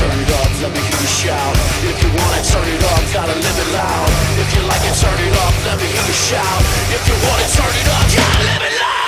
turn it up, let me hear you shout. If you wanna turn it up, gotta live it loud. If you like it, turn it up, let me hear you shout. If you wanna turn it up, gotta live it loud.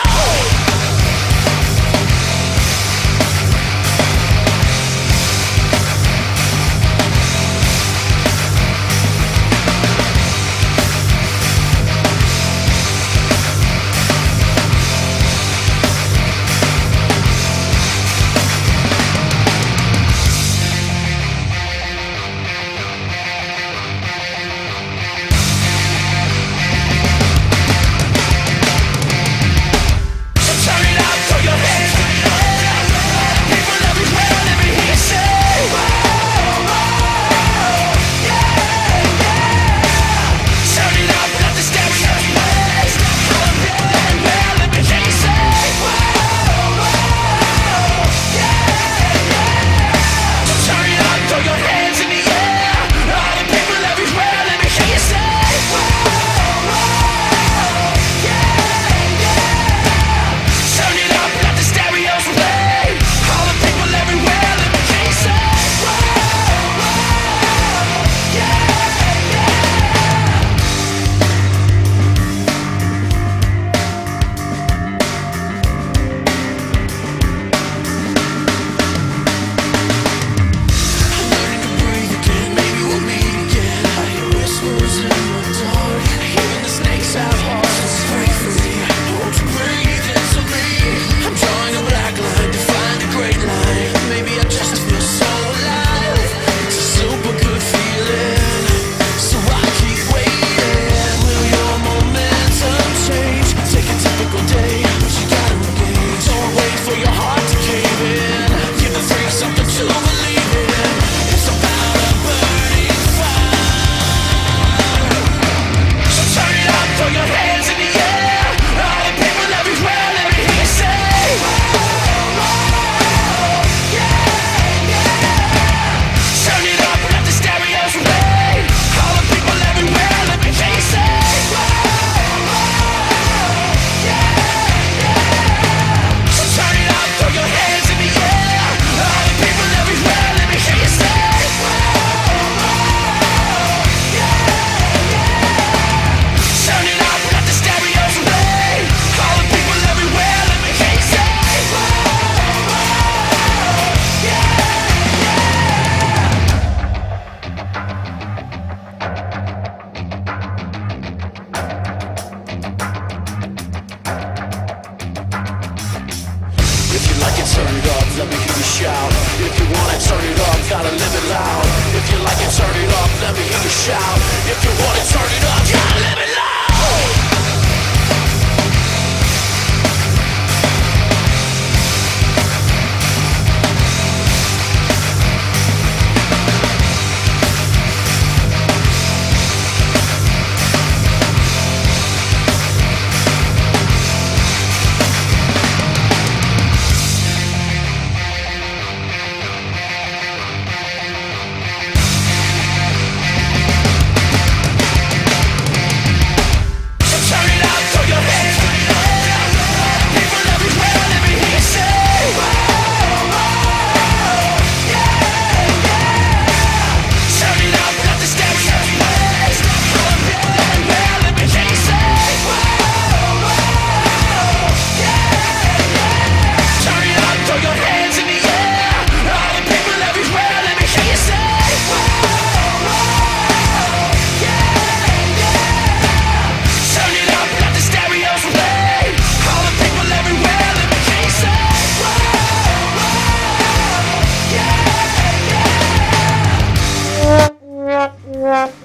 Turn it up, let me hear you shout. If you want it, turn it up, gotta live it loud. If you like it, turn it up, let me hear you shout. If you want it, turn it up, gotta live it loud.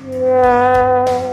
Yeah.